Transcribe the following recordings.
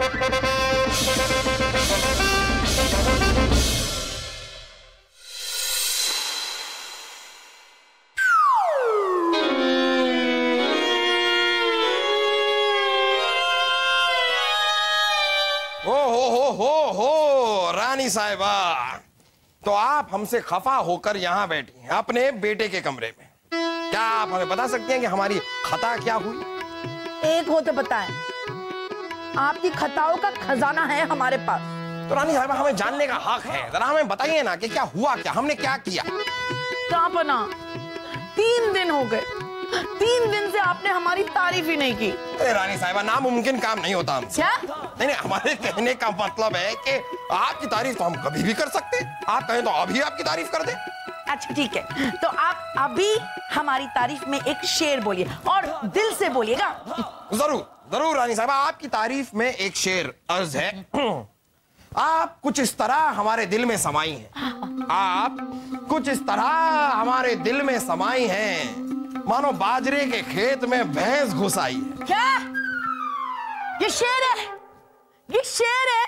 रानी साहिबा, तो आप हमसे खफा होकर यहाँ बैठी हैं अपने बेटे के कमरे में। क्या आप हमें बता सकती हैं कि हमारी खता क्या हुई? एक हो तो बताएं, आपकी खताओं का खजाना है हमारे पास। तो रानी साहिबा, हमें जानने का हक है, जरा हमें बताइए ना कि क्या हुआ, क्या हमने क्या किया? तापना, 3 दिन हो गए, 3 दिन से आपने हमारी तारीफ ही नहीं की। अरे रानी साहिबा, नामुमकिन काम नहीं होता हमसे। नहीं, हमारे कहने का मतलब है कि आपकी तारीफ तो हम कभी भी कर सकते हैं। आप कहें तो अभी आपकी तारीफ कर दे। अच्छा ठीक है, तो आप अभी हमारी तारीफ में एक शेर बोलिए और दिल से बोलिएगा। जरूर जरूर रानी साहिबा, आपकी तारीफ में एक शेर। अर्ज है, आप कुछ इस तरह हमारे दिल में समाई हैं, आप कुछ इस तरह हमारे दिल में समाई हैं, मानो बाजरे के खेत में भैंस घुस आई है। क्या ये शेर है? ये शेर है?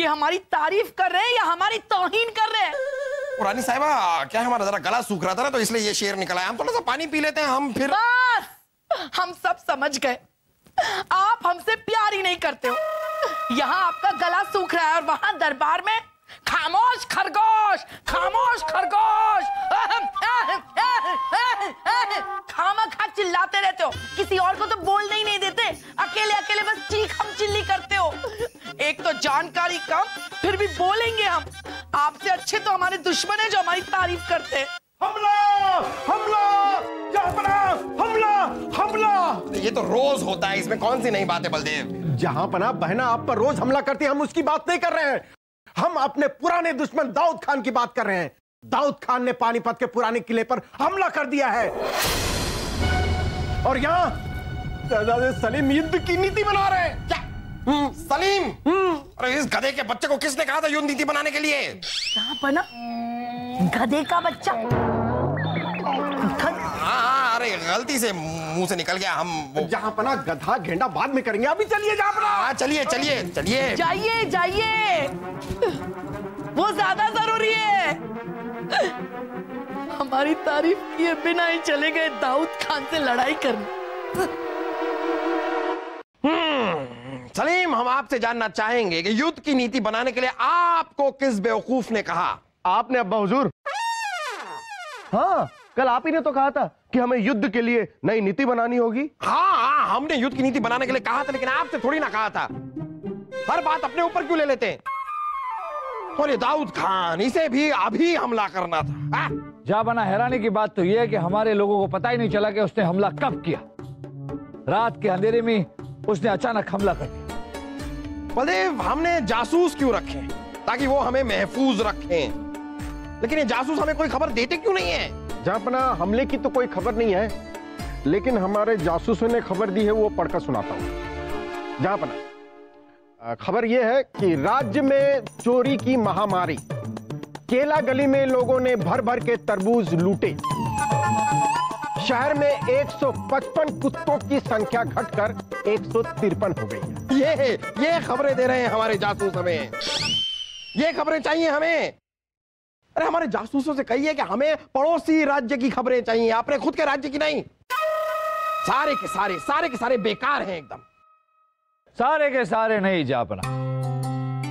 ये हमारी तारीफ कर रहे हैं या हमारी तौहीन कर रहे हैं? रानी साहिबा, क्या हमारा जरा गला सूख रहा था ना, तो इसलिए ये शेर निकला है। हम थोड़ा सा पानी पी लेते हैं, हम फिर। बस, हम सब समझ गए, आप हमसे प्यार ही नहीं करते हो। यहाँ आपका गला सूख रहा है और वहाँ दरबार में खामोश खरगोश, खामोश खरगोश, खामखा चिल्लाते रहते हो, किसी और को तो बोलने ही नहीं देते, अकेले अकेले बस चीख हम चिल्ली करते हो। एक तो जानकारी कम, फिर भी बोलेंगे हम। आपसे अच्छे तो हमारे दुश्मन है जो हमारी तारीफ करते हैं। हमला हमला जहांपना, हमला हमला, ये तो रोज होता है, इसमें कौन सी नई बात है बलदेव? जहांपना बहना आप पर रोज हमला करती है, हम उसकी बात नहीं कर रहे हैं, हम अपने पुराने दुश्मन दाऊद खान की बात कर रहे हैं। दाऊद खान ने पानीपत के पुराने किले पर हमला कर दिया है और यहाँ शहजादे सलीम युद्ध की नीति बना रहे हैं। क्या सलीम? अरे इस गधे के बच्चे को किसने कहा था युद्ध नीति बनाने के लिए? यहाँ पर ना गधे का बच्चा। अरे गलती से मुंह से निकल गया। हम जहाँ पना गधा घेंडा बाद में करेंगे, अभी चलिए जहाँ पना। चलिए चलिए चलिए, जाइए जाइए, वो ज्यादा जरूरी है। हमारी तारीफ किए बिना ही चले गए दाऊद खान से लड़ाई करने। सलीम, हम आपसे जानना चाहेंगे कि युद्ध की नीति बनाने के लिए आपको किस बेवकूफ ने कहा? आपने अब्बा हुजूर। हाँ, कल आप ही ने तो कहा था कि हमें युद्ध के लिए नई नीति बनानी होगी। हाँ, हमने युद्ध की नीति बनाने के लिए कहा था, लेकिन आपसे थोड़ी ना कहा था। हर बात अपने ऊपर क्यों ले लेते हैं? और ये दाऊद खान, इसे भी अभी हमला करना था। जा बना, हैरानी की बात तो यह है कि हमारे लोगों को पता ही नहीं चला कि उसने हमला कब किया। रात के अंधेरे में उसने अचानक हमला कर दिया। बलदेव, हमने जासूस क्यों रखे? ताकि वो हमें महफूज रखें, लेकिन ये जासूस हमें कोई खबर देते क्यों नहीं है? जा बना, हमले की तो कोई खबर नहीं है, लेकिन हमारे जासूसों ने खबर दी है, वो पढ़कर सुनाता हूँ। जा बना, खबर यह है कि राज्य में चोरी की महामारी, केला गली में लोगों ने भर भर के तरबूज लूटे, शहर में 155 कुत्तों की संख्या घटकर 153 हो गई। ये खबरें दे रहे हैं हमारे जासूस हमें, ये खबरें चाहिए हमें। अरे हमारे जासूसों से कहिए कि हमें पड़ोसी राज्य की खबरें चाहिए, अपने खुद के राज्य की नहीं। सारे के सारे बेकार हैं एकदम। सारे के सारे नहीं जापना,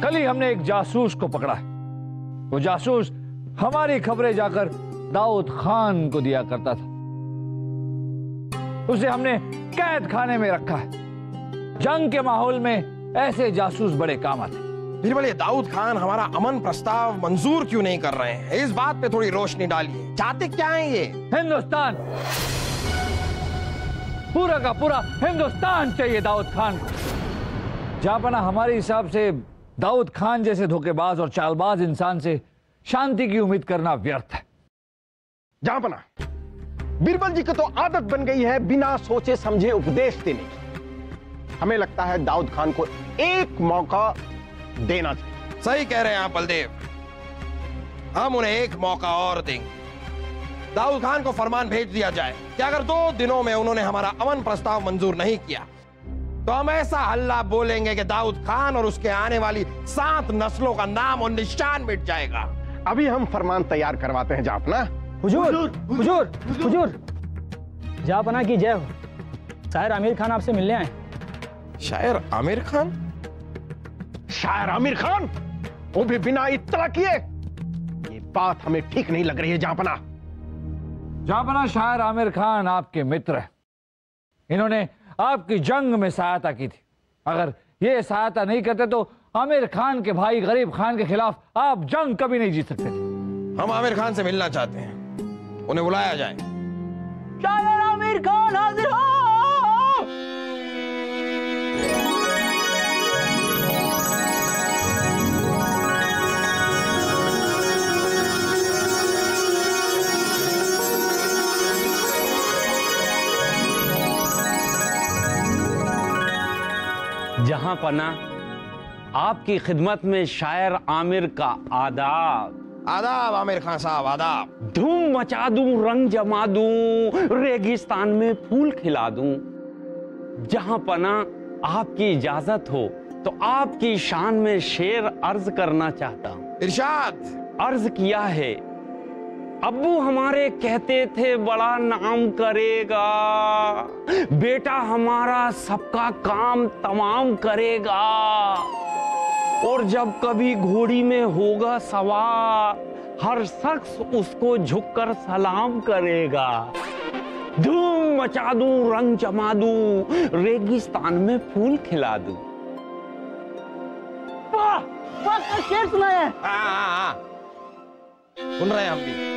कल ही हमने एक जासूस को पकड़ा है। वो जासूस हमारी खबरें जाकर दाऊद खान को दिया करता था। उसे हमने कैद खाने में रखा है। जंग के माहौल में ऐसे जासूस बड़े काम आते। बिरबल, ये दाऊद खान हमारा अमन प्रस्ताव मंजूर क्यों नहीं कर रहे हैं? इस बात पे थोड़ी रोशनी डालिए, चाहते क्या है ये? हिंदुस्तान, पूरा का पूरा हिंदुस्तान चाहिए दाऊद खान को। जापना, हमारे हिसाब से दाऊद खान जैसे धोखेबाज और चालबाज इंसान से शांति की उम्मीद करना व्यर्थ है। जापना, बिरबल जी को तो आदत बन गई है बिना सोचे समझे उपदेश देने की। हमें लगता है दाऊद खान को एक मौका देना चाहिए। सही कह रहे हैं आप बलदेव, हम उन्हें एक मौका और देंगे। दाऊद खान को फरमान भेज दिया जाए कि अगर 2 दिनों में उन्होंने हमारा अमन प्रस्ताव मंजूर नहीं किया तो हम ऐसा हल्ला बोलेंगे कि दाऊद खान और उसके आने वाली 7 नस्लों का नाम और निशान मिट जाएगा। अभी हम फरमान तैयार करवाते हैं जापना। हुजूर, हुजूर, हुजूर। जापना की जय हो। शायर आमिर खान आपसे मिलने आए। शायर आमिर खान? शायर आमिर खान, वो भी बिना इत्तला किए? ये बात हमें ठीक नहीं लग रही है जापना। जापना, शायर आमिर खान आपके मित्र है, इन्होंने आपकी जंग में सहायता की थी। अगर ये सहायता नहीं करते तो आमिर खान के भाई गरीब खान के खिलाफ आप जंग कभी नहीं जीत सकते थे। हम आमिर खान से मिलना चाहते हैं, उन्हें बुलाया जाए। शायर आमिर खान हाजिर हो। जहां पना, आपकी खिदमत में शायर आमिर का आदाब। आदाब आमिर खान साहब, आदाब। धूम मचा दूं, रंग जमा दूं, रेगिस्तान में फूल खिला दूं। जहां पना, आपकी इजाजत हो तो आपकी शान में शेर अर्ज करना चाहता हूं। इरशाद। अर्ज किया है, अब्बू हमारे कहते थे बड़ा नाम करेगा, बेटा हमारा सबका काम तमाम करेगा। और जब कभी घोड़ी में होगा सवार, हर शख्स उसको झुककर सलाम करेगा। धूम मचा दूं, रंग जमा दूं, रेगिस्तान में फूल खिला दूं। वाह वाह, शेर सुनाया। सुन रहे हैं हम भी।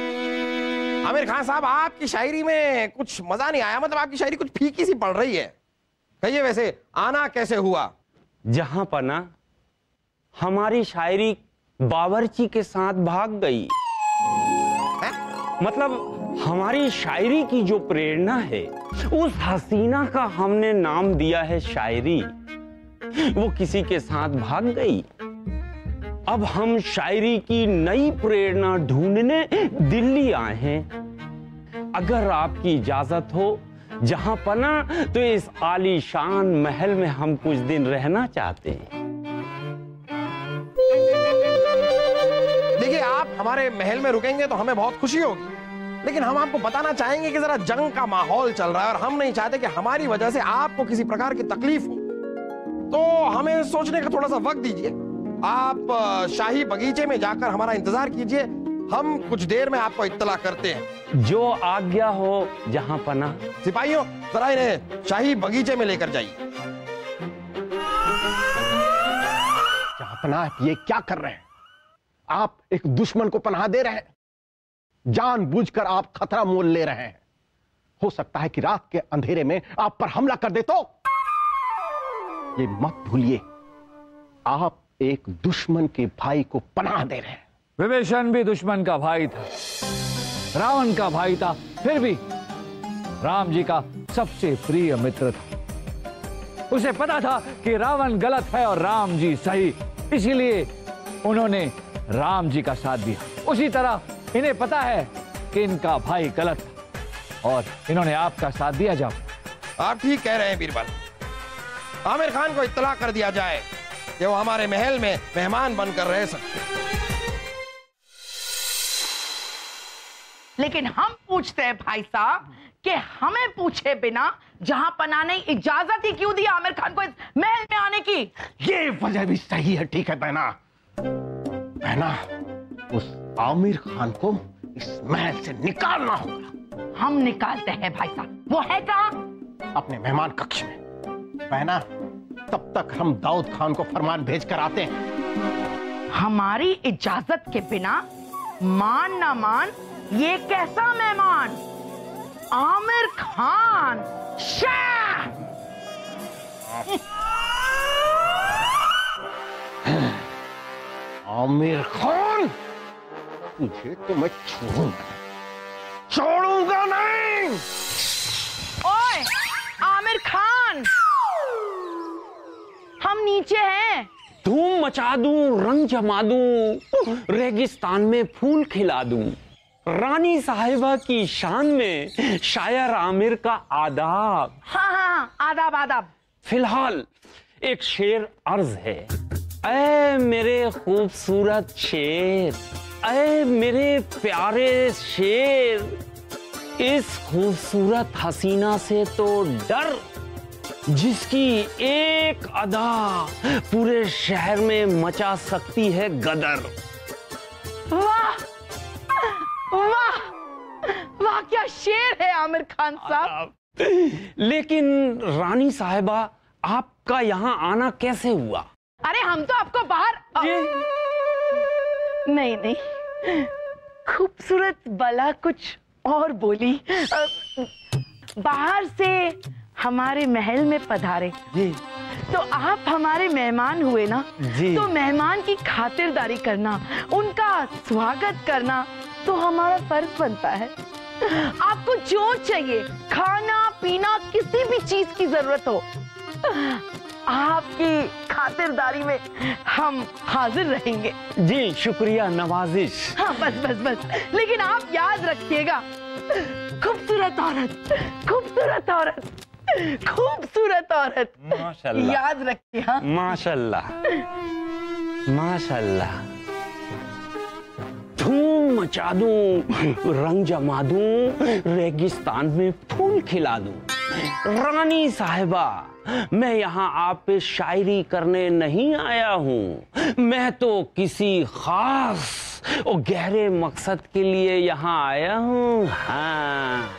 आमिर खान साहब, आपकी शायरी में कुछ मजा नहीं आया, मतलब आपकी शायरी कुछ फीकी सी पड़ रही है। कहिए वैसे आना कैसे हुआ? जहां पना, हमारी शायरी बावर्ची के साथ भाग गई है? मतलब हमारी शायरी की जो प्रेरणा है, उस हसीना का हमने नाम दिया है शायरी, वो किसी के साथ भाग गई। अब हम शायरी की नई प्रेरणा ढूंढने दिल्ली आए हैं। अगर आपकी इजाजत हो जहां पना, तो इस आलीशान महल में हम कुछ दिन रहना चाहते हैं। देखिए, आप हमारे महल में रुकेंगे तो हमें बहुत खुशी होगी, लेकिन हम आपको बताना चाहेंगे कि जरा जंग का माहौल चल रहा है और हम नहीं चाहते कि हमारी वजह से आपको किसी प्रकार की तकलीफ हो, तो हमें सोचने का थोड़ा सा वक्त दीजिए। आप शाही बगीचे में जाकर हमारा इंतजार कीजिए, हम कुछ देर में आपको इत्तला करते हैं। जो आज्ञा हो जहां पना। सिपाहियों, जरा इन्हें शाही बगीचे में लेकर जाइए। जहां पना, आप ये क्या कर रहे हैं? आप एक दुश्मन को पनाह दे रहे हैं, जानबूझकर आप खतरा मोल ले रहे हैं। हो सकता है कि रात के अंधेरे में आप पर हमला कर दे, तो ये मत भूलिए आप एक दुश्मन के भाई को पनाह दे रहे हैं। विभीषण भी दुश्मन का भाई था, रावण का भाई था, फिर भी राम जी का सबसे प्रिय मित्र था। उसे पता था कि रावण गलत है और राम जी सही, इसीलिए उन्होंने राम जी का साथ दिया। उसी तरह इन्हें पता है कि इनका भाई गलत था और इन्होंने आपका साथ दिया। जाओ, आप ठीक कह रहे हैं बीरबल। आमिर खान को इत्तला कर दिया जाए कि वो हमारे महल में मेहमान बनकर रह सकते, लेकिन हम पूछते हैं भाई साहब कि हमें पूछे बिना जहां पना ने इजाजत ही क्यों दी आमिर खान को इस महल में आने की? ये वजह भी सही है। ठीक है बहना, बहना, उस आमिर खान को इस महल से निकालना होगा। हम निकालते हैं भाई साहब। वो है कहां? अपने मेहमान कक्ष में। बहना, तब तक हम दाऊद खान को फरमान भेजकर आते हैं। हमारी इजाजत के बिना मान ना मान, ये कैसा मेहमान? आमिर खान शाह। आमिर खान, तुझे तो मैं छोड़ूंगा नहीं। ओए आमिर खान, हम नीचे हैं। धूम मचा दूं, रंग जमा दूं, रेगिस्तान में फूल खिला दूं, रानी साहिबा की शान में शायर आमिर का आदाब। हाँ, आदाब आदाब। फिलहाल एक शेर अर्ज है। ऐ मेरे खूबसूरत शेर, ऐ मेरे प्यारे शेर, इस खूबसूरत हसीना से तो डर जिसकी एक अदा पूरे शहर में मचा सकती है गदर। वाह वाह वाह, क्या शेर है आमिर खान साहब। लेकिन रानी साहिबा, आपका यहाँ आना कैसे हुआ? अरे हम तो आपको बाहर नहीं नहीं, खूबसूरत बला कुछ और बोली, बाहर से हमारे महल में पधारे जी, तो आप हमारे मेहमान हुए ना जी, तो मेहमान की खातिरदारी करना, उनका स्वागत करना तो हमारा फर्ज बनता है। आपको जो चाहिए, खाना पीना, किसी भी चीज की जरूरत हो, आपकी खातिरदारी में हम हाजिर रहेंगे जी। शुक्रिया नवाजिश। हाँ बस बस बस, लेकिन आप याद रखिएगा, खूबसूरत औरत, खूबसूरत औरत, खूबसूरत औरत, माशाल्लाह। याद रखिए। हाँ माशाल्लाह माशाल्लाह, धूम मचा दूं, रंग जमा दूं, रेगिस्तान में फूल खिला दूं। रानी साहिबा, मैं यहाँ आप पे शायरी करने नहीं आया हूँ, मैं तो किसी खास और गहरे मकसद के लिए यहाँ आया हूँ। हाँ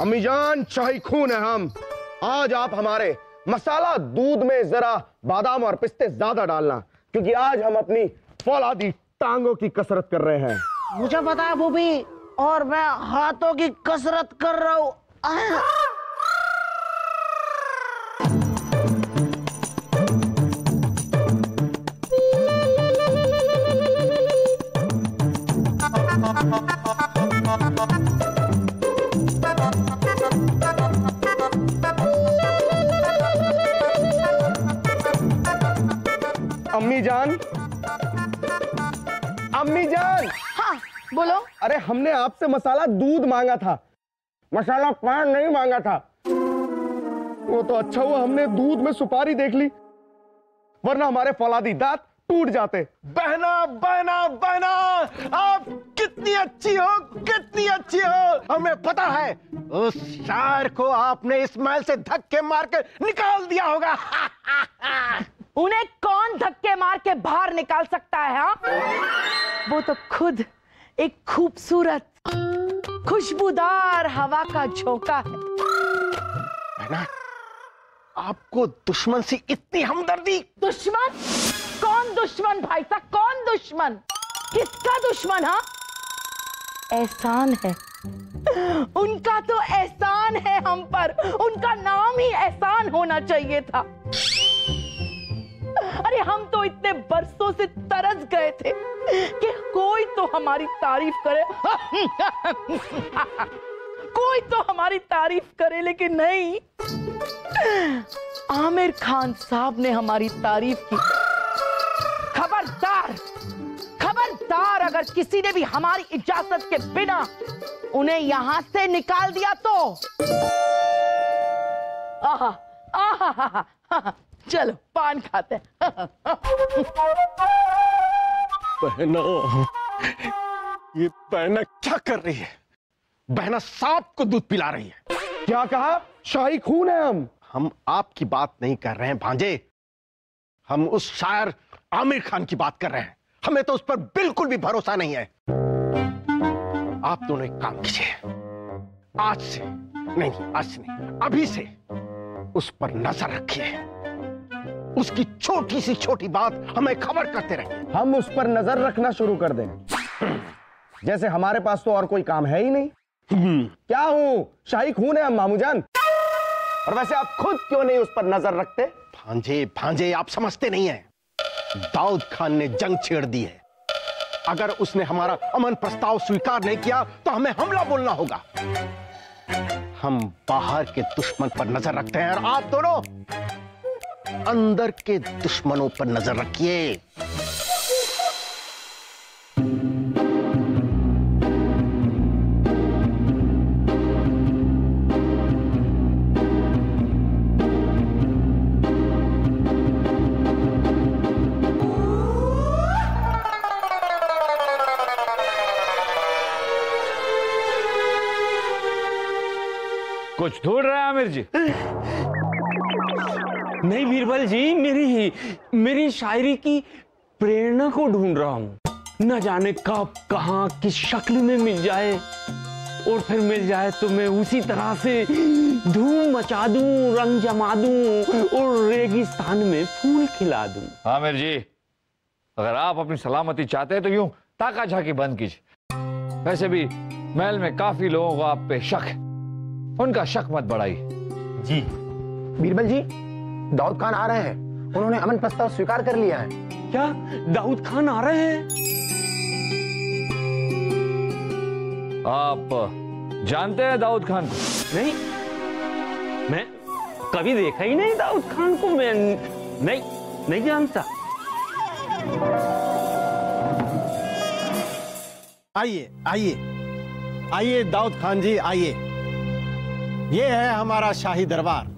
अम्मी जान, शाही खून है हम। आज आप हमारे मसाला दूध में जरा बादाम और पिस्ते ज्यादा डालना, क्योंकि आज हम अपनी फौलादी टांगों की कसरत कर रहे हैं। मुझे पता है भूपी, और मैं हाथों की कसरत कर रहा हूँ। अम्मी जान। हाँ बोलो। अरे हमने आपसे मसाला दूध मांगा था, मसाला पान नहीं मांगा था। वो तो अच्छा हुआ हमने दूध में सुपारी देख ली, वरना हमारे फौलादी दांत टूट जाते। बहना बहना बहना, आप कितनी अच्छी हो, कितनी अच्छी हो। हमें पता है उस शायर को आपने इस्माइल से धक्के मार के निकाल दिया होगा। हा, हा, हा। उन्हें कौन धक्के मार के बाहर निकाल सकता है? हाँ, वो तो खुद एक खूबसूरत खुशबूदार हवा का झोंका है। बहना, आपको दुश्मन से इतनी हमदर्दी? दुश्मन? कौन दुश्मन भाई साहब, कौन दुश्मन? किसका दुश्मन? हाँ, एहसान है उनका, तो एहसान है हम पर। उनका नाम ही एहसान होना चाहिए था। अरे हम तो इतने बरसों से तरस गए थे कि कोई तो हमारी तारीफ करे, कोई तो हमारी तारीफ करे, लेकिन नहीं, आमिर खान साहब ने हमारी तारीफ की। खबरदार खबरदार, अगर किसी ने भी हमारी इजाजत के बिना उन्हें यहां से निकाल दिया तो आहा आहा, आहा, आहा। चलो पान खाते हैं। बहना, ये बहना क्या कर रही है? बहना सांप को दूध पिला रही है। क्या कहा? शाही खून है हम। हम आपकी बात नहीं कर रहे हैं भांजे, हम उस शायर आमिर खान की बात कर रहे हैं। हमें तो उस पर बिल्कुल भी भरोसा नहीं है। आप दोनों एक काम कीजिए, आज से नहीं, आज से नहीं, अभी से उस पर नजर रखिए। उसकी छोटी सी छोटी बात हमें खबर करते रहेंगे। हम उस पर नजर रखना शुरू कर दें, जैसे हमारे पास तो और कोई काम है ही नहीं। क्या हूँ, शाही खून है हम मामू जान। और वैसे आप खुद क्यों नहीं उस पर नजर रखते? भांजे भांजे, आप समझते नहीं हैं। दाऊद खान ने जंग छेड़ दी है। अगर उसने हमारा अमन प्रस्ताव स्वीकार नहीं किया तो हमें हमला बोलना होगा। हम बाहर के दुश्मन पर नजर रखते हैं, और आप दोनों अंदर के दुश्मनों पर नजर रखिए। कुछ ढूंढ रहा है आमिर जी? नहीं बीरबल जी, मेरी शायरी की प्रेरणा को ढूंढ रहा हूं। न जाने कब कहां किस शक्ल में मिल जाए और फिर मिल जाए तो मैं उसी तरह से धूम मचा दूं, रंग जमा दूं और रेगिस्तान में फूल खिला दूं। आमिर जी, अगर आप अपनी सलामती चाहते हैं तो यूं ताका झाकी बंद कीजिए। वैसे भी महल में काफी लोगों को आप पे शक है, उनका शक मत बढ़ाइए। जी बीरबल जी, दाऊद खान आ रहे हैं। उन्होंने अमन प्रस्ताव स्वीकार कर लिया है। क्या दाऊद खान आ रहे हैं? आप जानते हैं दाऊद खान को? नहीं, मैं कभी देखा ही नहीं दाऊद खान को। मैं नहीं जानता। आइए आइए आइए दाऊद खान जी, आइए। ये है हमारा शाही दरबार।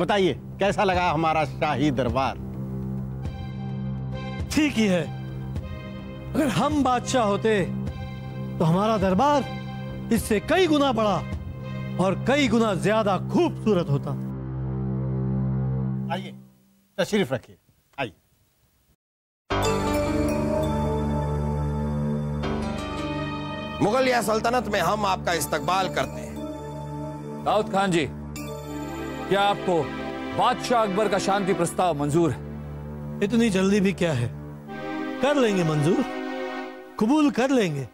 बताइए कैसा लगा हमारा शाही दरबार? ठीक ही है। अगर हम बादशाह होते तो हमारा दरबार इससे कई गुना बड़ा और कई गुना ज्यादा खूबसूरत होता। आइए तशरीफ रखिए। आइए। मुगलिया सल्तनत में हम आपका इस्तकबाल करते हैं। दाऊद खान जी, क्या आपको बादशाह अकबर का शांति प्रस्ताव मंजूर है? इतनी जल्दी भी क्या है, कर लेंगे मंजूर, कबूल कर लेंगे।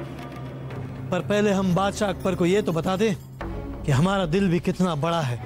पर पहले हम बादशाह अकबर को यह तो बता दें कि हमारा दिल भी कितना बड़ा है।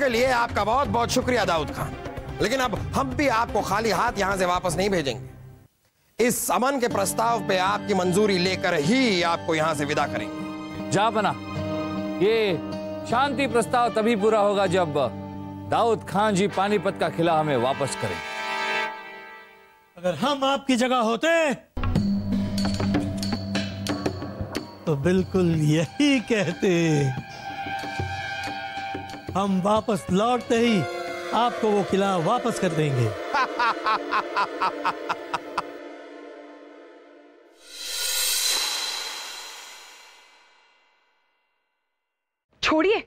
के लिए आपका बहुत बहुत शुक्रिया दाऊद खान, लेकिन अब हम भी आपको खाली हाथ यहां से वापस नहीं भेजेंगे। इस अमन के प्रस्ताव पे आपकी मंजूरी लेकर ही आपको यहां से विदा करेंगे। जा बना, ये शांति प्रस्ताव तभी पूरा होगा जब दाऊद खान जी पानीपत का किला हमें वापस करें। अगर हम आपकी जगह होते तो बिल्कुल यही कहते। हम वापस लौटते ही आपको वो किला वापस कर देंगे। छोड़िए,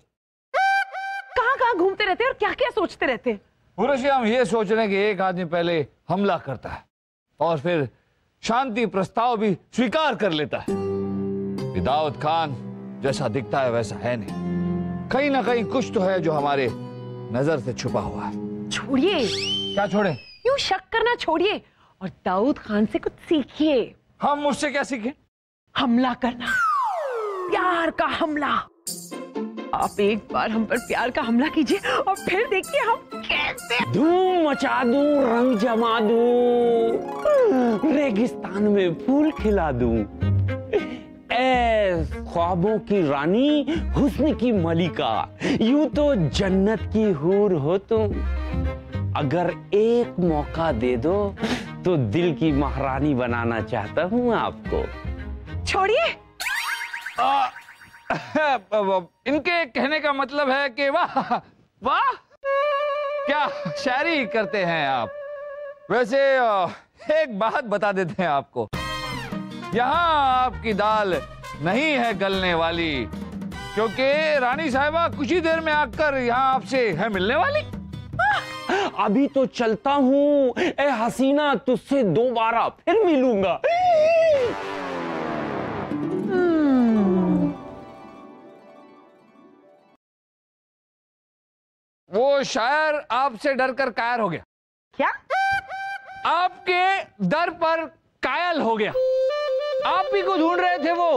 कहां घूमते रहते हैं और क्या क्या सोचते रहते हैं? उर्वशी, हम ये सोच रहे हैं कि एक आदमी पहले हमला करता है और फिर शांति प्रस्ताव भी स्वीकार कर लेता है। दाऊद खान जैसा दिखता है वैसा है नहीं, कहीं ना कहीं कुछ तो है जो हमारे नजर से छुपा हुआ है। छोड़िए। क्या छोड़े? यूं शक करना छोड़िए और दाऊद खान से कुछ सीखिए। हम उससे क्या सीखें? हमला करना, प्यार का हमला। आप एक बार हम पर प्यार का हमला कीजिए और फिर देखिए हम कैसे धूम मचा दूं, रंग जमा दूं, रेगिस्तान में फूल खिला दूं। ख्वाबों की रानी, हुस्न की मलिका, यूं तो जन्नत की हूर हो तुम। अगर एक मौका दे दो तो दिल की महारानी बनाना चाहता हूं आपको। छोड़िए। इनके कहने का मतलब है कि वाह वाह, क्या शायरी करते हैं आप। वैसे एक बात बता देते हैं आपको, यहाँ आपकी दाल नहीं है गलने वाली, क्योंकि रानी साहिबा कुछ ही देर में आकर यहाँ आपसे है मिलने वाली। अभी तो चलता हूँ, ए हसीना तुझसे दोबारा फिर मिलूंगा। वो शायर आपसे डरकर कायर हो गया। क्या? आपके दर पर कायल हो गया। आप ही को ढूंढ रहे थे वो।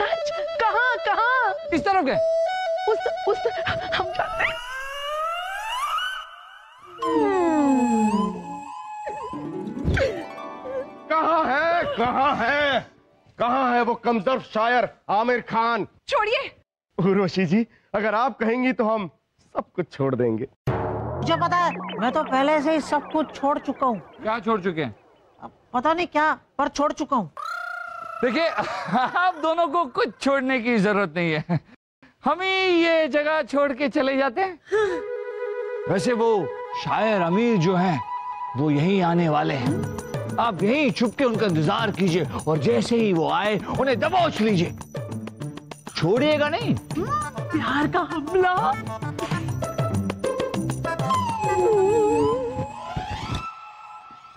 सच? कहाँ कहाँ? इस तरफ गए। उस हम जाते हैं। कहाँ है, कहाँ है, कहाँ है वो कमजोर शायर आमिर खान? छोड़िए उर्वशी जी, अगर आप कहेंगी तो हम सब कुछ छोड़ देंगे। मुझे पता है, मैं तो पहले से ही सब कुछ छोड़ चुका हूँ। क्या छोड़ चुके हैं? पता नहीं क्या, पर छोड़ चुका हूँ। देखिए, आप दोनों को कुछ छोड़ने की जरूरत नहीं है, हम ही ये जगह छोड़ के चले जाते हैं। हाँ। वैसे वो शायर अमीर जो हैं, वो यहीं आने वाले हैं। आप यहीं छुप के उनका इंतजार कीजिए और जैसे ही वो आए उन्हें दबोच लीजिए, छोड़िएगा नहीं। प्यार का हमला।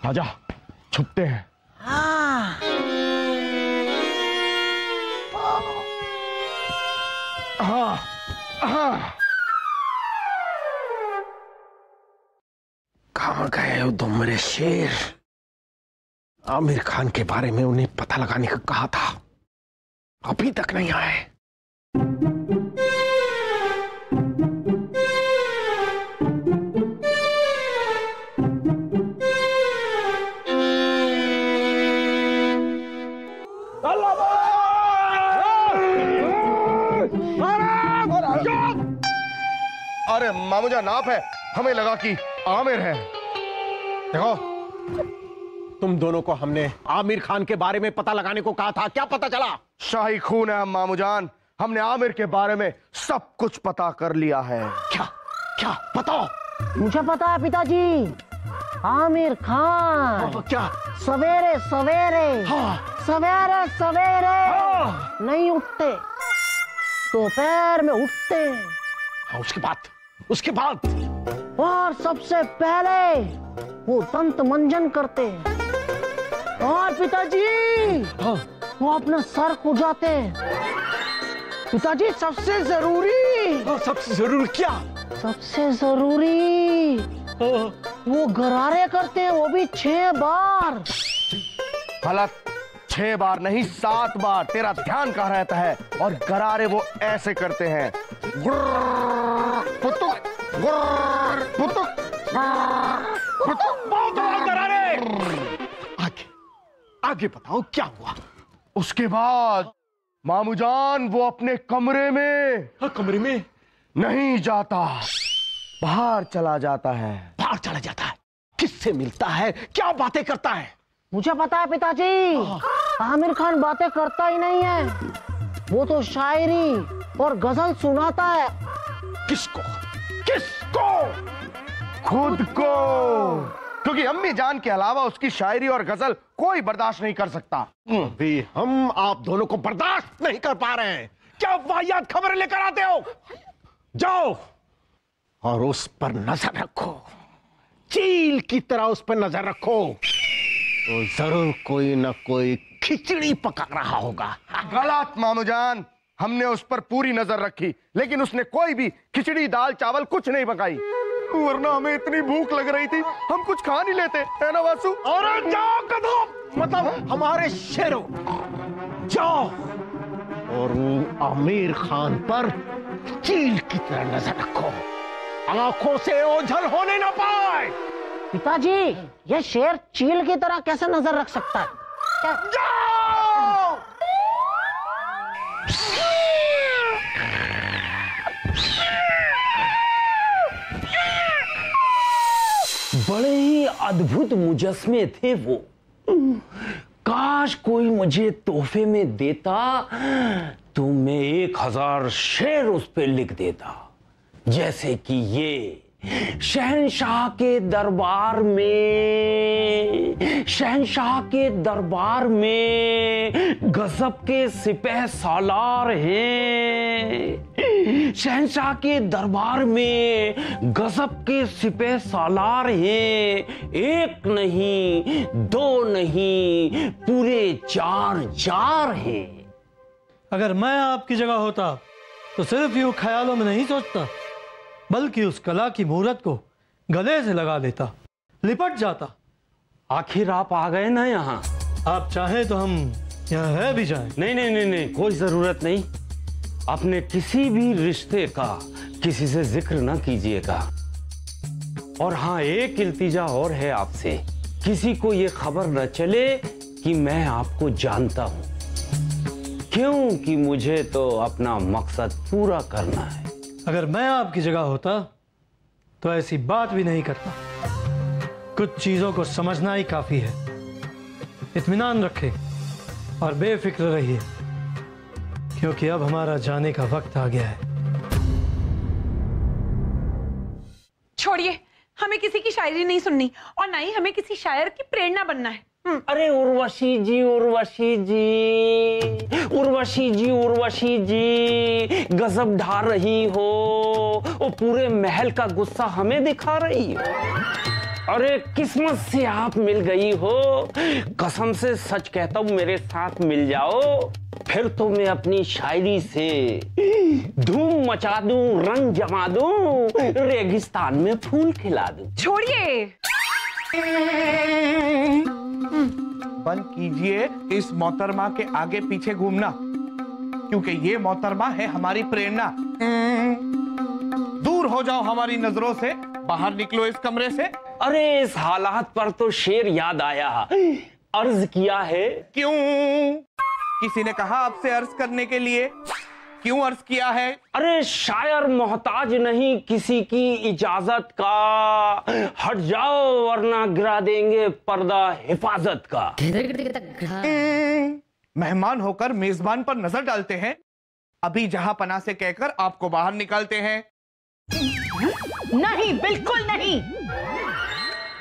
आजा, छुपते हैं। हाँ। हाँ। हाँ। कहाँ गए हो तुम मेरे शेर? आमिर खान के बारे में उन्हें पता लगाने का कहा था, अभी तक नहीं आए। अरे मामूजा नाप है, हमें लगा कि आमिर है। देखो, तुम दोनों को हमने आमिर खान के बारे में पता लगाने को कहा था, क्या पता चला? शाही खून है मामूजान, हमने आमिर के बारे में सब कुछ पता कर लिया है। क्या? क्या? बताओ। मुझे पता है पिताजी, आमिर खान। क्या? सवेरे सवेरे, हाँ। सवेरे सवेरे, हाँ। नहीं उठते, दोपहर में उठते, हाँ। उसके बाद और सबसे पहले वो दंत मंजन करते हैं, और पिताजी, हाँ। वो अपना सर खुजाते हैं पिताजी। सबसे जरूरी, हाँ, सबसे जरूरी क्या? सबसे जरूरी, हाँ। वो गरारे करते हैं, वो भी 6 बार। हालात 6 बार नहीं 7 बार, तेरा ध्यान कहाँ रहता है? और गरारे वो ऐसे करते हैं, बहुत गरारे। आगे आगे बताओ क्या हुआ? उसके बाद मामूजान वो अपने कमरे में नहीं जाता, बाहर चला जाता है। बाहर चला जाता है, किससे मिलता है, क्या बातें करता है? मुझे पता है पिताजी, आमिर खान बातें करता ही नहीं है, वो तो शायरी और गजल सुनाता है। किसको? किसको? खुद को, क्योंकि अम्मी जान के अलावा उसकी शायरी और गजल कोई बर्दाश्त नहीं कर सकता। भी हम आप दोनों को बर्दाश्त नहीं कर पा रहे हैं। क्या वाहियात खबर लेकर आते हो? जाओ और उस पर नजर रखो, चील की तरह उस पर नजर रखो, तो जरूर कोई ना कोई खिचड़ी पका रहा होगा। गलत मामूजान, हमने उस पर पूरी नजर रखी, लेकिन उसने कोई भी खिचड़ी, दाल, चावल कुछ नहीं पकाई, वरना हमें इतनी भूख लग रही थी हम कुछ खा नहीं लेते, है ना वासु? और जाओ कदो, मतलब हमारे शेरों, जाओ और आमिर खान पर चील की तरह नजर रखो, आंखों से ओझल होने ना पाए। पिताजी, ये शेर चील की तरह कैसे नजर रख सकता है? जाओ। बड़े ही अद्भुत मुजस्मे थे वो, काश कोई मुझे तोहफे में देता तो मैं 1000 शेर उस पे लिख देता, जैसे कि ये शहंशाह के दरबार में गजब के सिपह सालार हैं। शहंशाह के दरबार में गजब के सिपह सालार हैं। एक नहीं, दो नहीं, पूरे चार हैं। अगर मैं आपकी जगह होता तो सिर्फ यूं ख्यालों में नहीं सोचता, बल्कि उस कला की मूरत को गले से लगा लेता, लिपट जाता। आखिर आप आ गए ना यहाँ। आप चाहे तो हम यहाँ है भी जाएं। नहीं, कोई जरूरत नहीं। आपने किसी भी रिश्ते का किसी से जिक्र ना कीजिएगा। और हाँ, एक इल्तिजा और है आपसे, किसी को ये खबर न चले कि मैं आपको जानता हूँ, क्योंकि मुझे तो अपना मकसद पूरा करना है। अगर मैं आपकी जगह होता तो ऐसी बात भी नहीं करता। कुछ चीजों को समझना ही काफी है। इत्मीनान रखें और बेफिक्र रहिए, क्योंकि अब हमारा जाने का वक्त आ गया है। छोड़िए, हमें किसी की शायरी नहीं सुननी और ना ही हमें किसी शायर की प्रेरणा बनना है। अरे उर्वशी जी गजब ढा रही हो, वो पूरे महल का गुस्सा हमें दिखा रही हो। अरे किस्मत से आप मिल गई हो। कसम से सच कहता हूँ, मेरे साथ मिल जाओ फिर तो मैं अपनी शायरी से धूम मचा दूं, रंग जमा दूं, रेगिस्तान में फूल खिला दूं। छोड़िए, बंद कीजिए इस मोहतरमा के आगे पीछे घूमना, क्योंकि ये मोहतरमा है हमारी प्रेरणा। दूर हो जाओ हमारी नजरों से, बाहर निकलो इस कमरे से। अरे इस हालात पर तो शेर याद आया, अर्ज किया है क्यों? किसी ने कहा आपसे अर्ज करने के लिए, क्यों अर्ज किया है? अरे शायर मोहताज नहीं किसी की इजाजत का, हट जाओ वरना गिरा देंगे पर्दा हिफाजत का। मेहमान होकर मेजबान पर नजर डालते हैं, अभी जहां पना से कहकर आपको बाहर निकालते हैं। नहीं, बिल्कुल नहीं,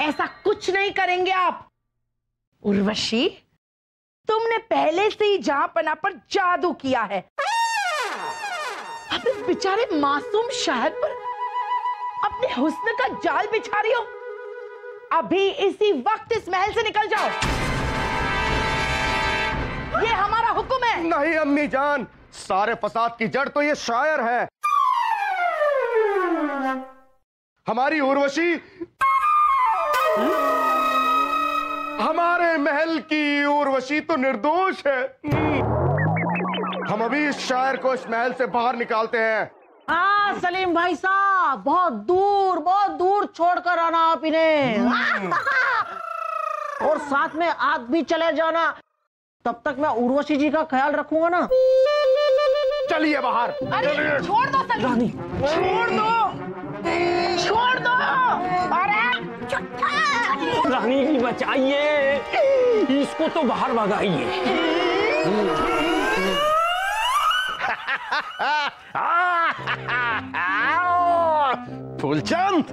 ऐसा कुछ नहीं करेंगे आप। उर्वशी, तुमने पहले से ही जहां पना पर जादू किया है। आप इस बेचारे मासूम शायर पर अपने हुस्न का जाल बिछा रही हो। अभी इसी वक्त इस महल से निकल जाओ, ये हमारा हुक्म है। नहीं अम्मी जान, सारे फसाद की जड़ तो ये शायर है। हमारी उर्वशी, हमारे महल की उर्वशी तो निर्दोष है। हम अभी इस शायर को इस महल से बाहर निकालते हैं। हाँ सलीम भाई साहब, बहुत दूर छोड़कर आना आप इन्हें, और साथ में आप भी चले जाना। तब तक मैं उर्वशी जी का ख्याल रखूंगा ना। चलिए बाहर। अरे छोड़ दो सलीम, छोड़ दो। अरे रानी जी बचाइए, इसको तो बाहर भगाइए। फूलचंद,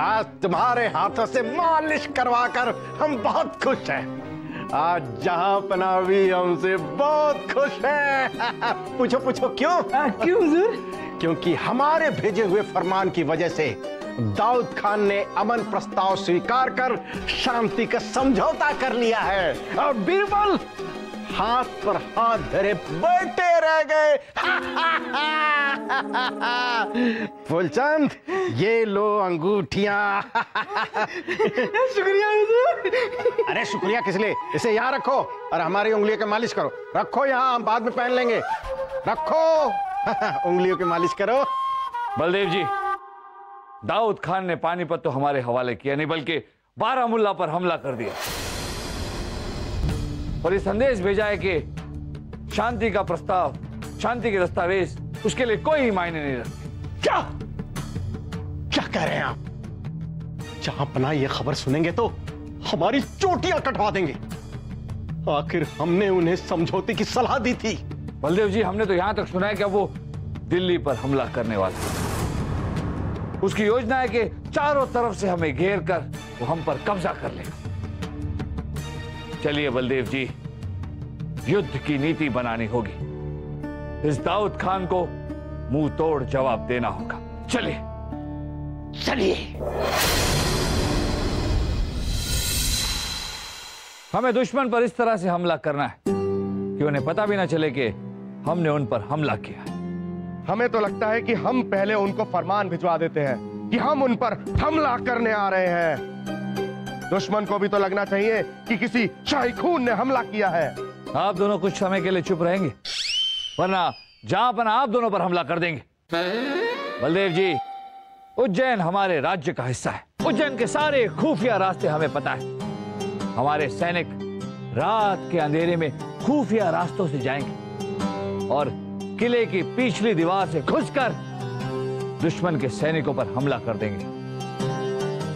आज तुम्हारे हाथों से मालिश करवाकर हम बहुत खुश हैं। आज जहां पना भी हमसे बहुत खुश है। पूछो क्यों? क्यों हुजूर? क्योंकि हमारे भेजे हुए फरमान की वजह से दाऊद खान ने अमन प्रस्ताव स्वीकार कर शांति का समझौता कर लिया है, और बीरबल हाथ पर हाथ धरे बैठे रह गए। फूलचंद, ये लो अंगूठियां। शुक्रिया हुजूर। अरे शुक्रिया किस लिए, इसे यहाँ रखो और हमारी उंगलियों की मालिश करो। रखो यहाँ, हम बाद में पहन लेंगे। रखो, उंगलियों की मालिश करो। बलदेव जी, दाऊद खान ने पानीपत तो हमारे हवाले किया नहीं, बल्कि बारामुल्ला पर हमला कर दिया और ये संदेश भेजा है कि शांति का प्रस्ताव, शांति के दस्तावेज उसके लिए कोई मायने नहीं रखते। क्या कह रहे हैं आप? जहां पना ये खबर सुनेंगे तो हमारी चोटियां कटवा देंगे। आखिर हमने उन्हें समझौते की सलाह दी थी। बलदेव जी, हमने तो यहां तक सुना है कि अब वो दिल्ली पर हमला करने वाला है। उसकी योजना है कि चारों तरफ से हमें घेर कर वो हम पर कब्जा कर लेगा। चलिए बलदेव जी, युद्ध की नीति बनानी होगी। इस दाऊद खान को मुंह तोड़ जवाब देना होगा। चलिए चलिए। हमें दुश्मन पर इस तरह से हमला करना है कि उन्हें पता भी ना चले कि हमने उन पर हमला किया है। हमें तो लगता है कि हम पहले उनको फरमान भिजवा देते हैं कि हम उन पर हमला करने आ रहे हैं। दुश्मन को भी तो लगना चाहिए कि किसी शाही खून ने हमला किया है। आप दोनों कुछ समय के लिए चुप रहेंगे, वरना जहां पर आप दोनों पर हमला कर देंगे। बलदेव जी, उज्जैन हमारे राज्य का हिस्सा है। उज्जैन के सारे खुफिया रास्ते हमें पता है। हमारे सैनिक रात के अंधेरे में खुफिया रास्तों से जाएंगे और किले की पिछली दीवार से घुसकर दुश्मन के सैनिकों पर हमला कर देंगे।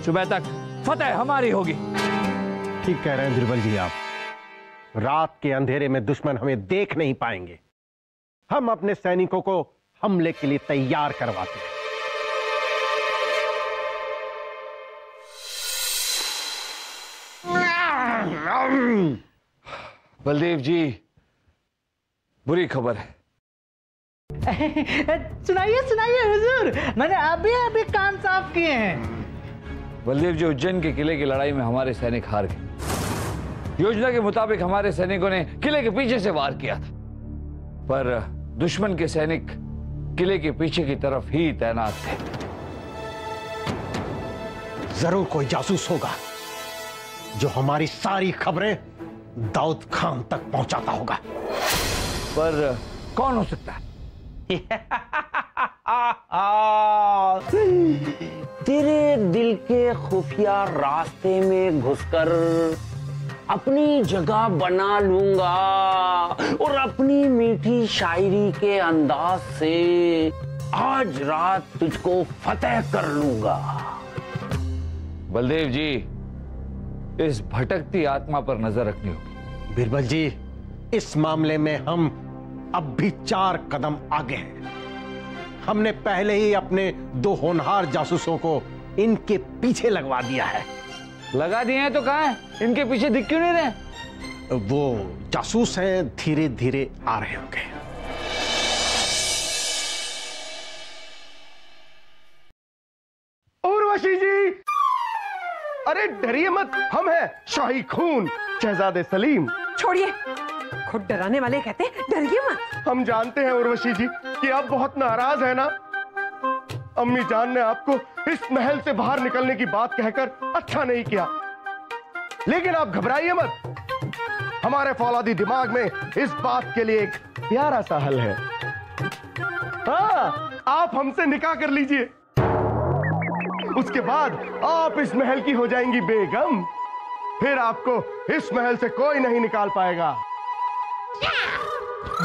सुबह तक फतेह हमारी होगी। ठीक कह रहे हैं बिरबल जी आप। रात के अंधेरे में दुश्मन हमें देख नहीं पाएंगे। हम अपने सैनिकों को हमले के लिए तैयार करवाते हैं। बलदेव जी, बुरी खबर है। सुनाइए सुनाइए हुजूर, मैंने अभी अभी कान साफ किए हैं। बलदेव जी, उज्जैन के किले की लड़ाई में हमारे सैनिक हार गए। योजना के मुताबिक हमारे सैनिकों ने किले के पीछे से वार किया था, पर दुश्मन के सैनिक किले के पीछे की तरफ ही तैनात थे। जरूर कोई जासूस होगा जो हमारी सारी खबरें दाऊद खान तक पहुंचाता होगा। पर कौन हो सकता है? तेरे दिल के खुफिया रास्ते में घुसकर अपनी जगह बना लूंगा और अपनी मीठी शायरी के अंदाज से आज रात तुझको फतेह कर लूंगा। बलदेव जी, इस भटकती आत्मा पर नजर रखनी होगी। बिरबल जी, इस मामले में हम अब भी 4 कदम आगे हैं। हमने पहले ही अपने 2 होनहार जासूसों को इनके पीछे लगवा दिया है। लगा दिए हैं तो कहाँ है? इनके पीछे दिख क्यों नहीं रहे? वो जासूस हैं, धीरे धीरे आ रहे होंगे। उर्वशी जी, अरे डरिए मत, हम हैं शाही खून शहजादे सलीम। छोड़िए, खुद डराने वाले कहते हैं डरिए मत। हम जानते हैं उर्वशी जी कि आप बहुत नाराज हैं ना। अम्मी जान ने आपको इस महल से बाहर निकलने की बात कहकर अच्छा नहीं किया, लेकिन आप घबराइए मत। हमारे फौलादी दिमाग में इस बात के लिए एक प्यारा सा हल है। हाँ, आप हमसे निकाह कर लीजिए, उसके बाद आप इस महल की हो जाएंगी बेगम। फिर आपको इस महल से कोई नहीं निकाल पाएगा।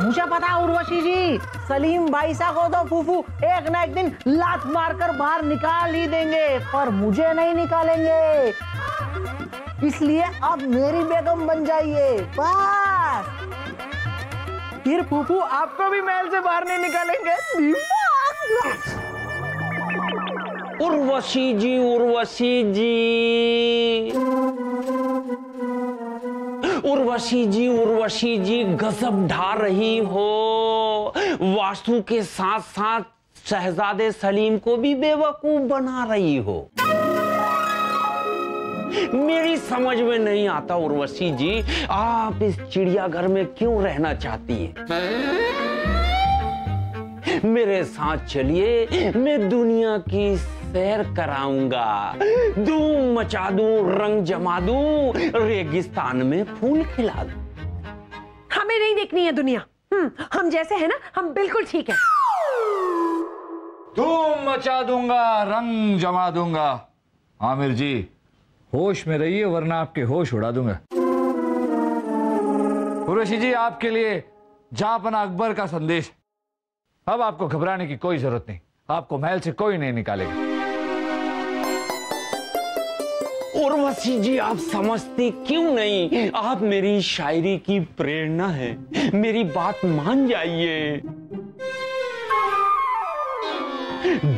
मुझे पता है उर्वशी जी, सलीम भाई साहब को तो फूफू एक ना एक दिन लात मारकर बाहर निकाल ही देंगे, पर मुझे नहीं निकालेंगे। इसलिए अब मेरी बेगम बन जाइए, बस। फिर फूफू आपको भी महल से बाहर नहीं निकालेंगे। उर्वशी जी, उर्वशी जी, उर्वशी जी, उर्वशी जी, गजब ढा रही हो। वास्तु के साथ साथ शहजादे सलीम को भी बेवकूफ बना रही हो। मेरी समझ में नहीं आता उर्वशी जी, आप इस चिड़ियाघर में क्यों रहना चाहती हैं? मेरे साथ चलिए, मैं दुनिया की सैर कराऊंगा। धूम मचा दूं, रंग जमा दूं, रेगिस्तान में फूल खिला दूं। हमें नहीं देखनी है दुनिया। हम जैसे हैं ना, हम बिल्कुल ठीक हैं। धूम मचा दूंगा, रंग जमा दूंगा। आमिर जी, होश में रहिए, वरना आपके होश उड़ा दूंगा। उर्वशी जी, आपके लिए जापना अकबर का संदेश। अब आपको घबराने की कोई जरूरत नहीं। आपको महल से कोई नहीं निकालेगा। उर्वशी जी, आप समझते क्यों नहीं? आप मेरी शायरी की प्रेरणा है। मेरी बात मान जाइए।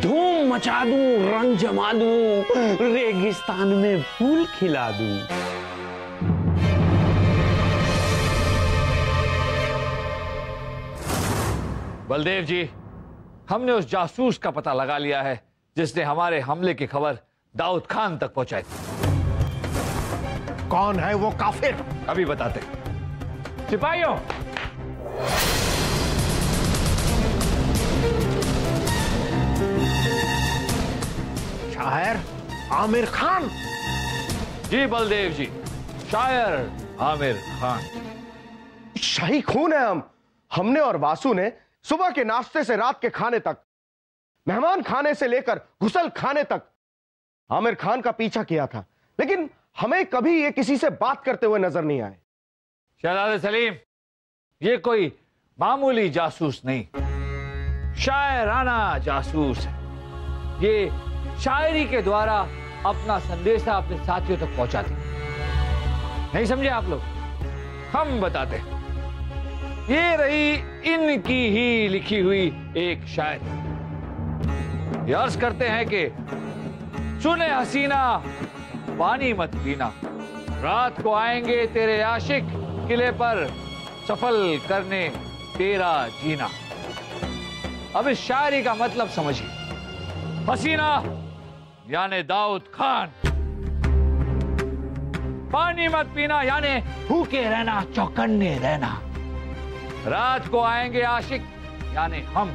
धूम मचा दूं, रंग जमा दूं, रेगिस्तान में फूल खिला दूं। बलदेव जी, हमने उस जासूस का पता लगा लिया है जिसने हमारे हमले की खबर दाऊद खान तक पहुंचाई थी। कौन है वो काफिर? अभी बताते। सिपाहियों, शायर आमिर खान। जी बलदेव जी, शायर आमिर खान। शाही खून है हमने और वासु ने सुबह के नाश्ते से रात के खाने तक, मेहमान खाने से लेकर घुसल खाने तक आमिर खान का पीछा किया था, लेकिन हमें कभी ये किसी से बात करते हुए नजर नहीं आए। शहजादे सलीम, ये कोई मामूली जासूस नहीं, शायराना जासूस है। ये शायरी के द्वारा अपना संदेशा अपने साथियों तक पहुंचाती। नहीं समझे आप लोग? हम बताते। ये रही इनकी ही लिखी हुई एक शायरी। अर्ज करते हैं कि सुने हसीना पानी मत पीना, रात को आएंगे तेरे आशिक किले पर सफल करने तेरा जीना। अब इस शायरी का मतलब समझिए। हसीना यानी दाऊद खान, पानी मत पीना यानी भूखे रहना, चौकन्ने रहना, रात को आएंगे आशिक यानी हम,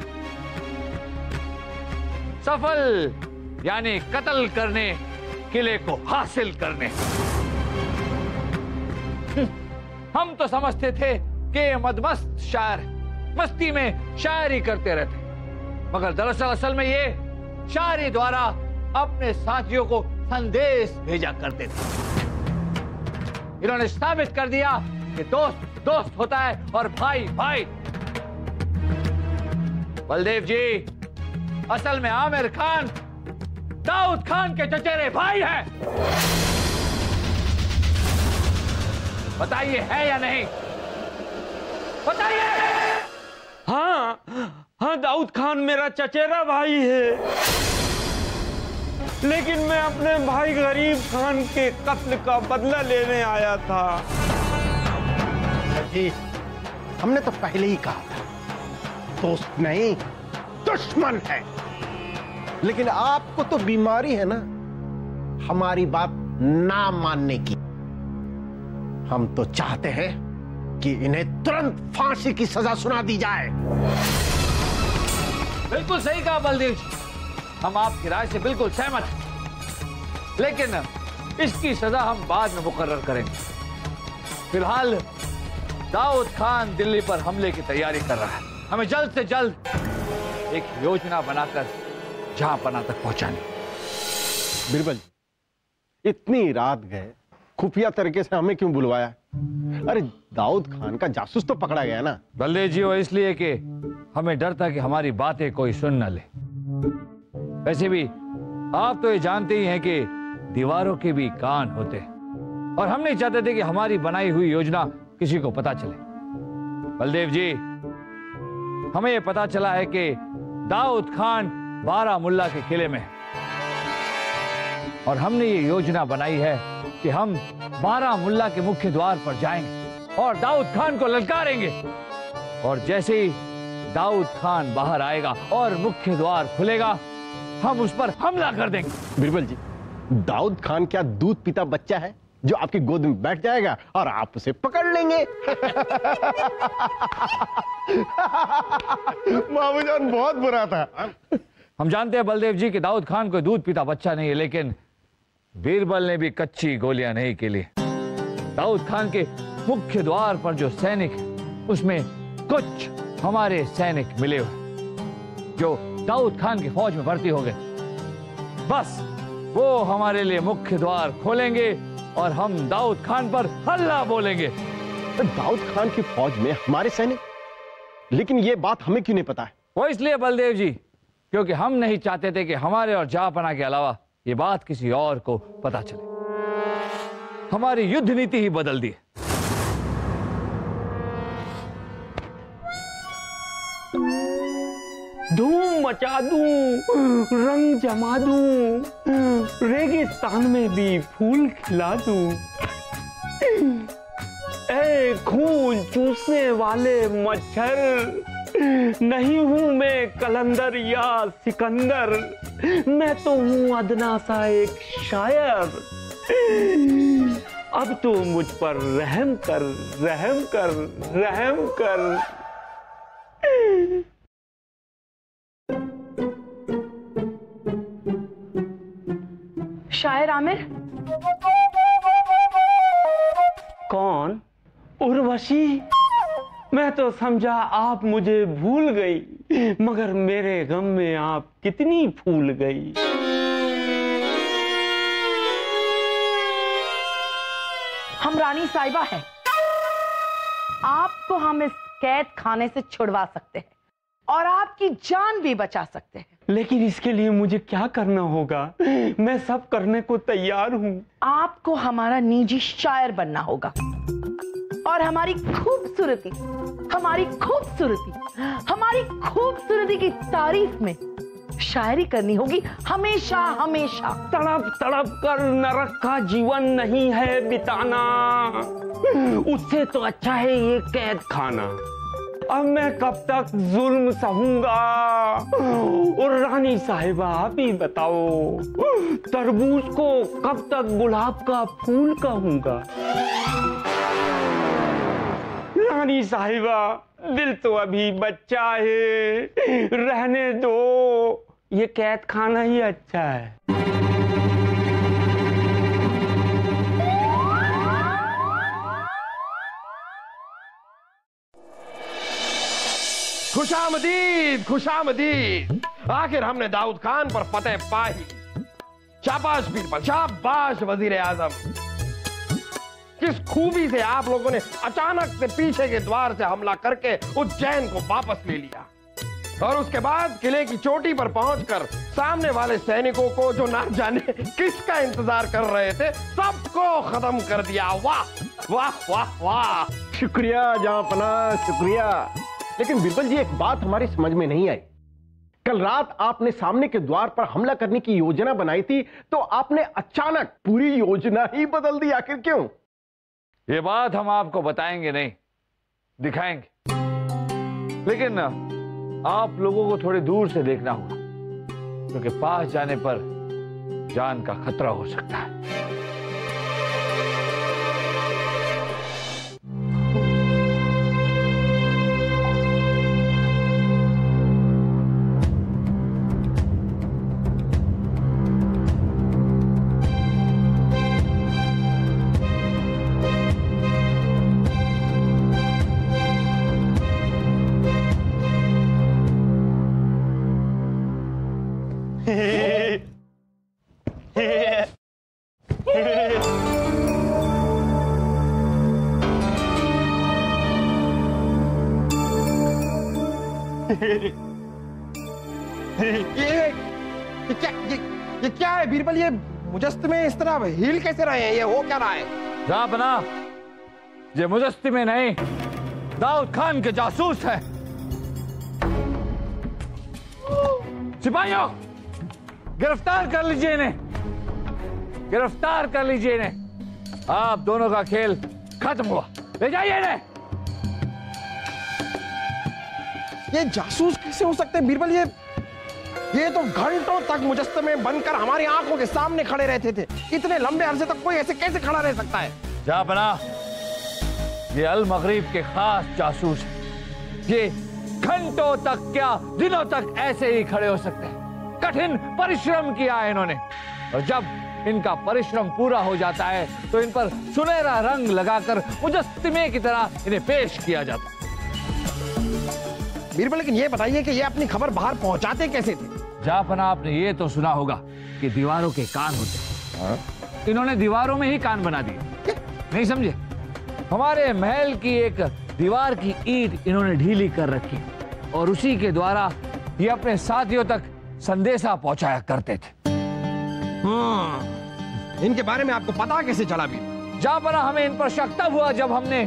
सफल यानी कत्ल करने, किले को हासिल करने। हम तो समझते थे कि मदमस्त शायर मस्ती में शायरी करते रहते, मगर दरअसल असल में ये शायरी द्वारा अपने साथियों को संदेश भेजा करते थे। इन्होंने साबित कर दिया कि दोस्त दोस्त होता है और भाई भाई। बलदेव जी, असल में आमिर खान दाऊद खान के चचेरे भाई हैं। बताइए, है या नहीं? बताइए। हाँ, दाऊद खान मेरा चचेरा भाई है, लेकिन मैं अपने भाई गरीब खान के कत्ल का बदला लेने आया था। जी, हमने तो पहले ही कहा था दोस्त नहीं दुश्मन है, लेकिन आपको तो बीमारी है ना हमारी बात ना मानने की। हम तो चाहते हैं कि इन्हें तुरंत फांसी की सजा सुना दी जाए। बिल्कुल सही कहा बलदेव जी, हम आपकी राय से बिल्कुल सहमत हैं, लेकिन इसकी सजा हम बाद में मुकर्रर करेंगे। फिलहाल दाऊद खान दिल्ली पर हमले की तैयारी कर रहा है। हमें जल्द से जल्द एक योजना बनाकर जहां पना तक पहुंचानी। बिरबल, इतनी रात गए, खुफिया तरीके से हमें क्यों बुलवाया? अरे दाऊद खान का जासूस तो पकड़ा गया ना। बल्ले जी, वो इसलिए कि हमें डर था कि हमारी बातें कोई सुन न ले। वैसे भी आप तो ये जानते ही हैं कि दीवारों के भी कान होते हैं, और हम नहीं चाहते थे कि हमारी बनाई हुई योजना किसी को पता चले। बलदेव जी, हमें यह पता चला है कि दाऊद खान बारामुल्ला के किले में है, और हमने ये योजना बनाई है कि हम बारामुल्ला के मुख्य द्वार पर जाएंगे और दाऊद खान को ललकारेंगे, और जैसे ही दाऊद खान बाहर आएगा और मुख्य द्वार खुलेगा, हम उस पर हमला कर देंगे। बिरबल जी, दाऊद खान क्या दूध पीता बच्चा है जो आपकी गोद में बैठ जाएगा और आप उसे पकड़ लेंगे? मामू जान बहुत बुरा था। हम जानते हैं बलदेव जी कि दाऊद खान कोई दूध पीता बच्चा नहीं है, लेकिन बीरबल ने भी कच्ची गोलियां नहीं के लिए। दाऊद खान के मुख्य द्वार पर जो सैनिक, उसमें कुछ हमारे सैनिक मिले हुए जो दाऊद खान की फौज में भर्ती हो गए। बस वो हमारे लिए मुख्य द्वार खोलेंगे और हम दाऊद खान पर हल्ला बोलेंगे। दाऊद खान की फौज में हमारे सैनिक, लेकिन ये बात हमें क्यों नहीं पता है? वो इसलिए बलदेव जी, क्योंकि हम नहीं चाहते थे कि हमारे और जापना के अलावा ये बात किसी और को पता चले। हमारी युद्ध नीति ही बदल दी। धूम मचा दूं, रंग जमा दूं, रेगिस्तान में भी फूल खिला दूं। ऐ खून चूसने वाले मच्छर, नहीं हूँ मैं कलंदर या सिकंदर, मैं तो हूँ अदना सा एक शायर। अब तो मुझ पर रहम कर, रहम कर, रहम कर। शायर आमिर कौन? उर्वशी। मैं तो समझा आप मुझे भूल गई, मगर मेरे गम में आप कितनी फूल गई। हम रानी साहिबा हैं, आपको हम इस कैद खाने से छुड़वा सकते हैं और आपकी जान भी बचा सकते हैं। लेकिन इसके लिए मुझे क्या करना होगा? मैं सब करने को तैयार हूँ। आपको हमारा निजी शायर बनना होगा और हमारी खूबसूरती की तारीफ में शायरी करनी होगी। हमेशा हमेशा तड़प तड़प कर नरक का जीवन नहीं है बिताना, उससे तो अच्छा है ये कैद खाना। अब मैं कब तक जुल्म सहूंगा? और रानी साहिबा आप ही बताओ, तरबूज को कब तक गुलाब का फूल कहूंगा? रानी साहिबा दिल तो अभी बच्चा है, रहने दो, ये कैद खाना ही अच्छा है। खुशामदीद खुशामदीद, आखिर हमने दाऊद खान पर फतेह पाई। शाबाश बीरबल, शाबाश वजीर आजम। किस खूबी से आप लोगों ने अचानक से पीछे के द्वार से हमला करके उज्जैन को वापस ले लिया और उसके बाद किले की चोटी पर पहुंचकर सामने वाले सैनिकों को, जो ना जाने किसका इंतजार कर रहे थे, सबको खत्म कर दिया। वाह वाह वाह वाह, शुक्रिया जापना, शुक्रिया। लेकिन बिरबल जी, एक बात हमारी समझ में नहीं आई। कल रात आपने सामने के द्वार पर हमला करने की योजना बनाई थी, तो आपने अचानक पूरी योजना ही बदल दी, आखिर क्यों? ये बात हम आपको बताएंगे नहीं, दिखाएंगे। लेकिन आप लोगों को थोड़ी दूर से देखना होगा, क्योंकि पास जाने पर जान का खतरा हो सकता है। ये क्या है बीरबल? ये मुजस्मे इस तरह हिल कैसे रहे हैं? ये हो क्या रहा है? जा बना, ये मुजस्मे नहीं, दाऊद खान के जासूस है। सिपाहियों, गिरफ्तार कर लीजिए इन्हें, गिरफ्तार कर लीजिए इन्हें। आप दोनों का खेल खत्म हुआ, ले जाइए इन्हें। ये जासूस कैसे हो सकते हैं बीरबल? ये तो घंटों तक मुजस्मे बनकर हमारी आंखों के सामने खड़े रहते थे। इतने लंबे अरसे तक कोई ऐसे कैसे खड़ा रह सकता है? जा बना, ये अल मगरिब के खास जासूस हैं। ये घंटों तक क्या, दिनों तक ऐसे ही खड़े हो सकते हैं। कठिन परिश्रम किया है इन्होंने, और जब इनका परिश्रम पूरा हो जाता है तो इन पर सुनहरा रंग लगाकर मुजस्मे की तरह इन्हें पेश किया जाता है। बीरबल, लेकिन ये बताइए कि ये अपनी खबर बाहर पहुंचाते कैसे थे? जाफना, आपने ये तो सुना होगा कि दीवारों के कान होते हैं। इन्होंने दीवारों में ही कान बना दिए, नहीं समझे? हमारे महल की एक दीवार की ईंट इन्होंने ढीली कर रखी और उसी के द्वारा ये अपने साथियों तक संदेशा पहुंचाया करते थे। इनके बारे में आपको पता कैसे चला भी? जाफना, हमें इन पर शक तब हुआ जब हमने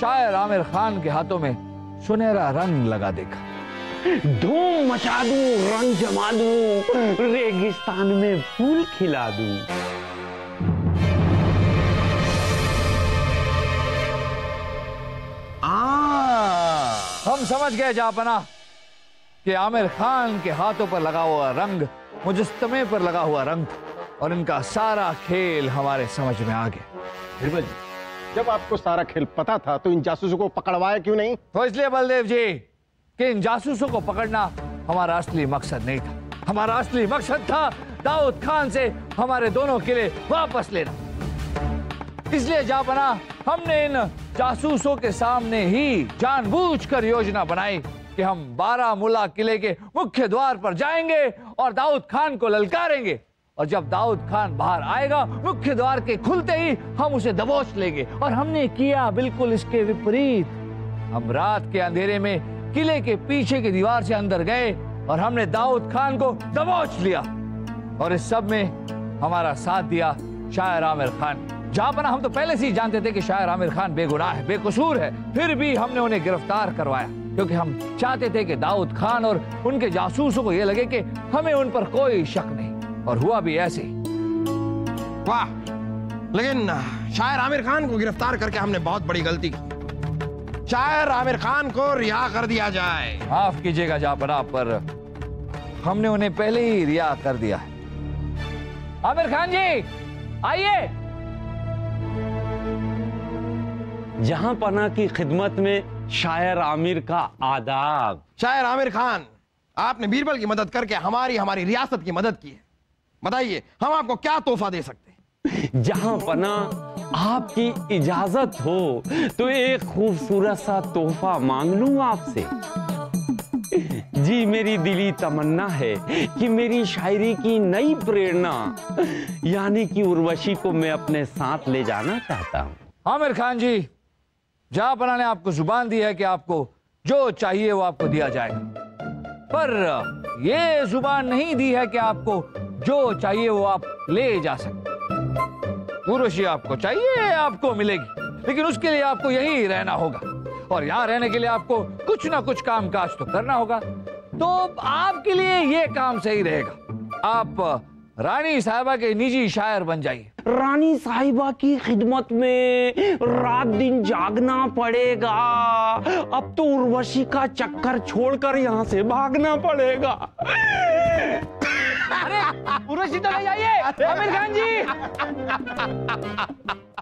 शायर आमिर खान के हाथों में सुनहरा रंग लगा देखा। धूम मचा दूं, रंग जमा दूं, रेगिस्तान में फूल खिला दूं। हम समझ गए जापना कि आमिर खान के हाथों पर लगा हुआ रंग मुजस्मे पर लगा हुआ रंग और इनका सारा खेल हमारे समझ में आ गया। बिरबल जी, जब आपको सारा खेल पता था तो इन जासूसों को पकड़वाया क्यों नहीं? तो इसलिए बलदेव जी कि इन जासूसों को पकड़ना हमारा असली मकसद नहीं था। हमारा असली मकसद था दाऊद खान से हमारे दोनों किले वापस लेना। इसलिए जापना हमने इन जासूसों के सामने ही जानबूझकर योजना बनाई कि हम बारामुला किले के मुख्य द्वार पर जाएंगे और दाऊद खान को ललकारेंगे और जब दाऊद खान बाहर आएगा मुख्य द्वार के खुलते ही हम उसे दबोच लेंगे। और हमने किया बिल्कुल इसके विपरीत। हम रात के अंधेरे में किले के पीछे की दीवार से अंदर गए और हमने दाऊद खान को दबोच लिया और इस सब में हमारा साथ दिया शायर आमिर खान। जापना हम तो पहले से ही जानते थे कि शायर आमिर खान बेगुनाह है, बेकसूर है, फिर भी हमने उन्हें गिरफ्तार करवाया क्योंकि हम चाहते थे कि दाऊद खान और उनके जासूसों को यह लगे कि हमें उन पर कोई शक नहीं। और हुआ भी ऐसे। वाह, लेकिन शायर आमिर खान को गिरफ्तार करके हमने बहुत बड़ी गलती की। शायर आमिर खान को रिहा कर दिया जाए। माफ कीजिएगा जापना, पर हमने उन्हें पहले ही रिहा कर दिया है। आमिर खान जी आइए। जहां पना की खिदमत में शायर आमिर का आदाब। शायर आमिर खान, आपने बीरबल की मदद करके हमारी रियासत की मदद की है। बताइए हम आपको क्या तोहफा दे सकते हैं? जहां पना आपकी इजाजत हो तो एक खूबसूरत सा तोहफा मांग लूं आपसे। जी, मेरी दिली तमन्ना है कि मेरी शायरी की नई प्रेरणा यानी कि उर्वशी को मैं अपने साथ ले जाना चाहता हूं। आमिर खान जी, जापना ने आपको जुबान दी है कि आपको जो चाहिए वो आपको दिया जाएगा, पर ये जुबान नहीं दी है कि आपको जो चाहिए वो आप ले जा सकते। उर्वशी आपको चाहिए, आपको मिलेगी, लेकिन उसके लिए आपको यहीं रहना होगा और यहाँ रहने के लिए आपको कुछ ना कुछ काम काज तो करना होगा। तो आपके लिए ये काम सही रहेगा, आप रानी साहिबा के निजी शायर बन जाइए। रानी साहिबा की खिदमत में रात दिन जागना पड़ेगा। अब तो उर्वशी का चक्कर छोड़कर यहाँ से भागना पड़ेगा। अरे उर्वशी तो ले जाइए। आमिर खान जी